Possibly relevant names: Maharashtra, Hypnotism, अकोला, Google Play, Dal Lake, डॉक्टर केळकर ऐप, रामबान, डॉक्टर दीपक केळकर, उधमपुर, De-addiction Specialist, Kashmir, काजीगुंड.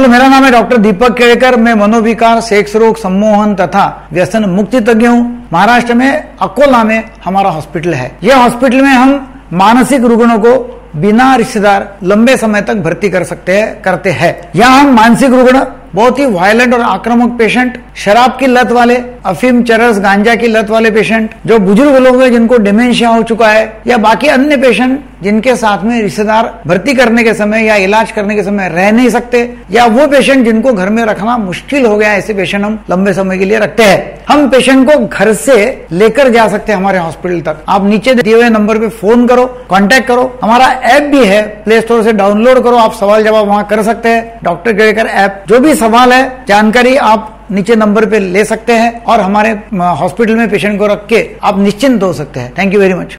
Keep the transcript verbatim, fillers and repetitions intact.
Hello, मेरा नाम है डॉक्टर दीपक केळकर। मैं मनोविकार, सेक्स रोग, सम्मोहन तथा व्यसन मुक्ति तज्ञ हूँ। महाराष्ट्र में अकोला में हमारा हॉस्पिटल है। यह हॉस्पिटल में हम मानसिक रुग्णों को बिना रिश्तेदार लंबे समय तक भर्ती कर सकते हैं करते हैं। यहाँ हम मानसिक रुग्ण, बहुत ही वायलेंट और आक्रामक पेशेंट, शराब की लत वाले, अफीम, चरस, गांजा की लत वाले पेशेंट, जो बुजुर्ग लोग हैं जिनको डिमेंशिया हो चुका है, या बाकी अन्य पेशेंट जिनके साथ में रिश्तेदार भर्ती करने के समय या इलाज करने के समय रह नहीं सकते, या वो पेशेंट जिनको घर में रखना मुश्किल हो गया है, ऐसे पेशेंट हम लंबे समय के लिए रखते हैं। हम पेशेंट को घर से लेकर जा सकते हैं हमारे हॉस्पिटल तक। आप नीचे दिए हुए नंबर पे फोन करो, कॉन्टेक्ट करो। हमारा ऐप भी है, प्ले स्टोर से डाउनलोड करो, आप सवाल जवाब वहाँ कर सकते हैं। डॉक्टर केळकर ऐप, जो भी सवाल है, जानकारी आप नीचे नंबर पे ले सकते हैं और हमारे हॉस्पिटल में पेशेंट को रख के आप निश्चिंत हो सकते हैं। Thank you very much.